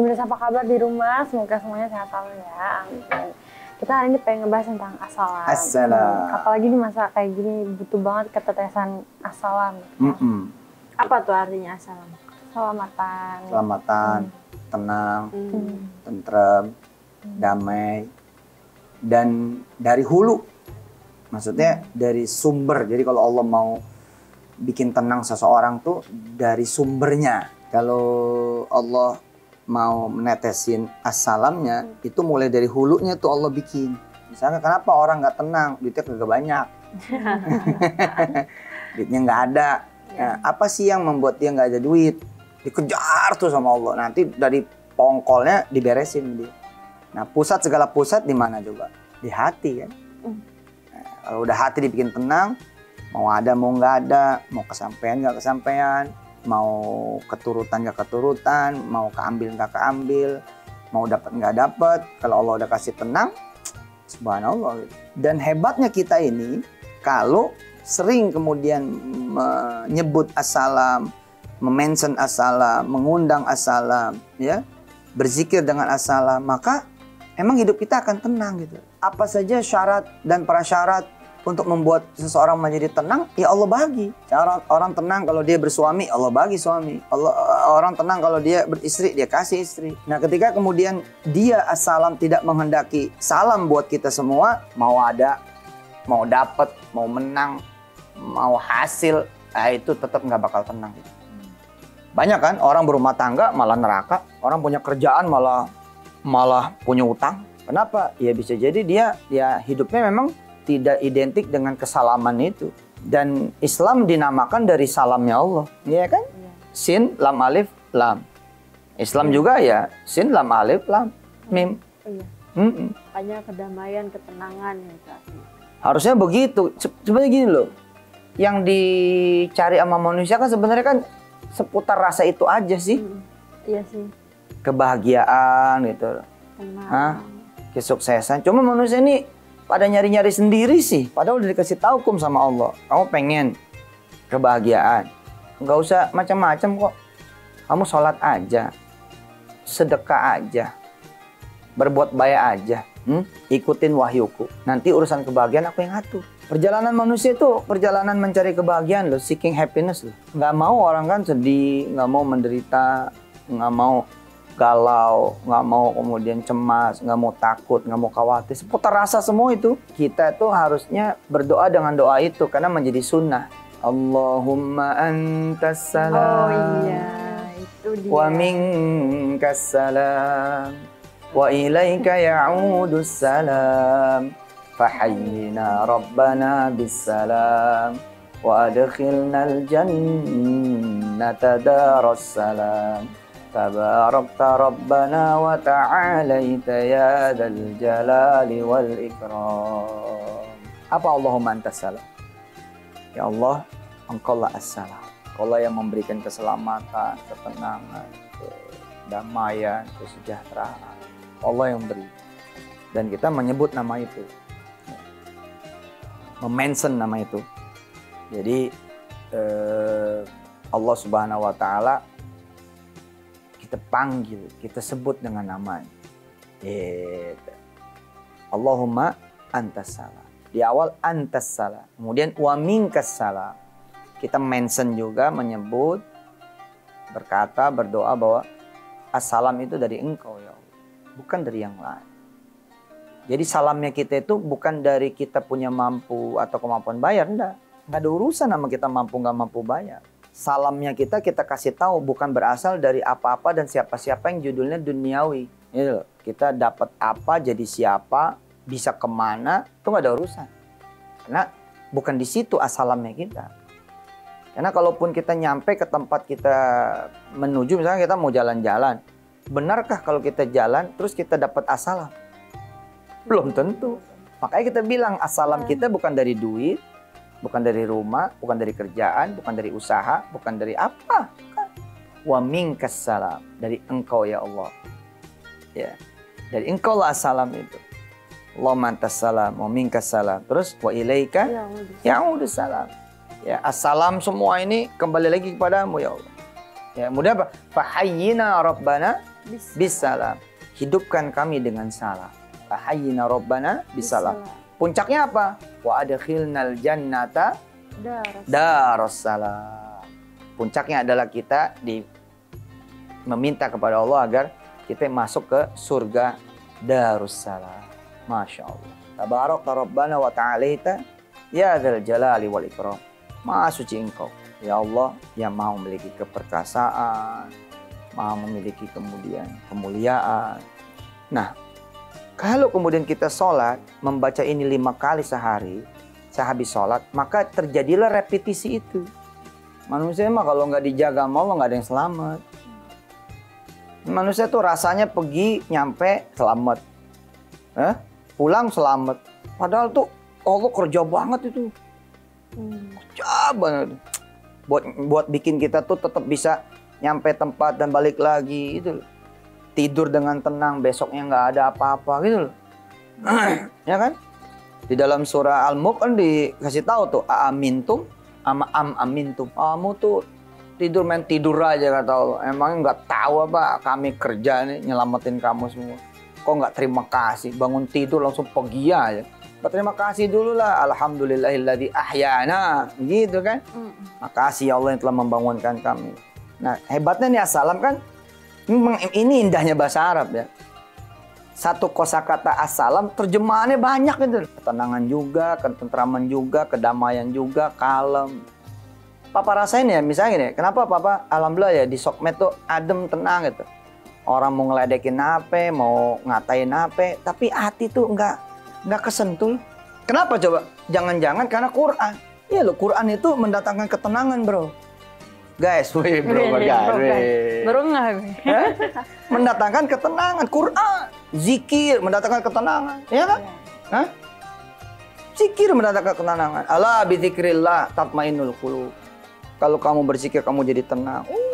Pemirsa apa kabar di rumah? Semoga semuanya sehat selalu ya. Amin. Kita hari ini pengen ngebahas tentang as-salam. Apalagi di masa kayak gini butuh banget ketetesan as-salam. Apa tuh artinya as-salam? Selamatan, tenang, tentrem, damai, dan dari hulu. Maksudnya dari sumber. Jadi kalau Allah mau bikin tenang seseorang tuh dari sumbernya. Kalau Allah mau menetesin as-salamnya, itu mulai dari hulunya tuh Allah bikin. Misalnya kenapa orang nggak tenang, duitnya kagak banyak, duitnya nggak ada. Nah, apa sih yang membuat dia nggak ada duit? Dikejar tuh sama Allah. Nanti dari pongkolnya diberesin dia. Nah, pusat segala pusat di mana coba? Di hati kan. Nah, kalau udah hati dibikin tenang, mau ada mau nggak ada, mau kesampaian nggak kesampaian, mau keturutan nggak keturutan, mau keambil nggak keambil, mau dapat nggak dapat. Kalau Allah udah kasih tenang, subhanallah. Dan hebatnya kita ini, kalau sering kemudian menyebut as-salam, memention as-salam, mengundang as-salam, ya, berzikir dengan as-salam, maka emang hidup kita akan tenang gitu. Apa saja syarat dan prasyarat untuk membuat seseorang menjadi tenang, ya Allah bagi. Orang tenang kalau dia bersuami, Allah bagi suami. Orang tenang kalau dia beristri, dia kasih istri. Nah, ketika kemudian dia as-salam tidak menghendaki salam buat kita semua, mau ada, mau dapat, mau menang, mau hasil, nah itu tetap nggak bakal tenang. Banyak kan orang berumah tangga malah neraka, orang punya kerjaan malah punya utang. Kenapa? Ya bisa jadi dia hidupnya memang tidak identik dengan kesalaman itu. Dan Islam dinamakan dari salamnya Allah, ya kan? Ya. Sin, lam, alif, lam. Islam juga ya, sin, lam, alif, lam, mim. Iya. Hanya kedamaian, ketenangan ya. Harusnya begitu. Sebenarnya gini loh, yang dicari sama manusia kan sebenarnya kan seputar rasa itu aja sih. Iya sih. Kebahagiaan gitu. Hah? Kesuksesan. Cuma manusia ini pada nyari-nyari sendiri sih, padahal udah dikasih tahu hukum sama Allah. Kamu pengen kebahagiaan, nggak usah macam-macam kok. Kamu sholat aja, sedekah aja, berbuat baik aja, ikutin wahyuku. Nanti urusan kebahagiaan aku yang atur. Perjalanan manusia itu perjalanan mencari kebahagiaan loh, seeking happiness loh. Nggak mau orang kan sedih, nggak mau menderita, nggak mau galau, nggak mau kemudian cemas, nggak mau takut, nggak mau khawatir. Seputar rasa semua itu. Kita itu harusnya berdoa dengan doa itu karena menjadi sunnah. Allahumma antas salam, wa minkas salam, wa ilaika ya'udus salam, fahayyina rabbana bisalam, wa adkhilnal jannata daras salam. Tabarakta Rabbana wa ta'alaita ya dzal jalali wal ikram. Apa Allahumma antas salam? Ya Allah, engkaulah as-salam. Engkaulah yang memberikan keselamatan, ketenangan, kedamaian, kesejahteraan. Allah yang beri. Dan kita menyebut nama itu. Memention nama itu. Jadi Allah Subhanahu wa taala kita panggil, kita sebut dengan namanya. Allahumma antas salam. Di awal antas salam. Kemudian wa minkas salam. Kita mention juga, menyebut, berkata, berdoa bahwa as-salam itu dari engkau ya Allah. Bukan dari yang lain. Jadi salamnya kita itu bukan dari kita punya mampu atau kemampuan bayar. Enggak. Enggak ada urusan sama kita mampu nggak mampu bayar. Salamnya kita kasih tahu bukan berasal dari apa-apa dan siapa-siapa yang judulnya duniawi. Kita dapat apa, jadi siapa, bisa kemana, itu nggak ada urusan. Karena bukan di situ as-salamnya kita. Karena kalaupun kita nyampe ke tempat kita menuju, misalnya kita mau jalan-jalan, benarkah kalau kita jalan terus kita dapat as-salam? Belum tentu. Makanya kita bilang as-salam kita bukan dari duit, bukan dari rumah, bukan dari kerjaan, bukan dari usaha, bukan dari apa. Wa minkas salam. Dari engkau ya Allah. Ya. Dari engkau lah as-salam itu. Allahumma antas salam, wa minkas salam. Terus wa ilaika ya'udus salam. Ya, as-salam semua ini kembali lagi kepadamu ya Allah. Ya, kemudian apa? Fahayyina rabbana Bisalam. Hidupkan kami dengan salam. Ahayyina Rabbana bisalam. Puncaknya apa? Wa adkhilnal jannata darussalam. Puncaknya adalah kita meminta kepada Allah agar kita masuk ke surga darussalam. Masya Allah. Tabaraka Rabbana wa ta'alaita ya dzal jalali wal ikram. Maha suci engkau, ya Allah, yang maha memiliki keperkasaan, maha memiliki kemudian kemuliaan. Nah, kalau kemudian kita sholat, membaca ini 5 kali sehari, sehabis sholat, maka terjadilah repetisi itu. Manusia mah kalau nggak dijaga sama Allah, nggak ada yang selamat. Manusia tuh rasanya pergi, nyampe, selamat. Pulang selamat. Padahal tuh Allah kerja banget itu. Kerja banget. Buat bikin kita tuh tetap bisa nyampe tempat dan balik lagi itu. Tidur dengan tenang, besoknya nggak ada apa-apa gitu loh. Ya kan? Di dalam surah Al-Mulk kan dikasih tahu tuh, aamintum ama amintum. Kamu tuh tidur main tidur aja kata Allah. Emangnya nggak tahu apa kami kerja nih nyelamatin kamu semua. Kok nggak terima kasih, bangun tidur langsung pergi aja. Terima kasih dulu lah, alhamdulillahilladzi ahyana, gitu kan. Makasih ya Allah yang telah membangunkan kami. Nah, hebatnya nih As-Salaam kan. Ini indahnya bahasa Arab ya. Satu kosakata As-Salaam terjemahannya banyak gitu. Ketenangan juga, ketentraman juga, kedamaian juga, kalem. Papa rasain ya misalnya gini, kenapa Papa alhamdulillah ya di sokmed tuh adem, tenang gitu. Orang mau ngeledekin HP, mau ngatain HP, tapi hati tuh nggak kesentul. Kenapa coba? Jangan-jangan karena Quran. Iya loh, Quran itu mendatangkan ketenangan bro. Guys, mendatangkan ketenangan. Quran, zikir mendatangkan ketenangan, ya kan? Hah? Zikir mendatangkan ketenangan. Ala bi dzikrillah tatmainnul qulub. Kalau kamu berzikir kamu jadi tenang.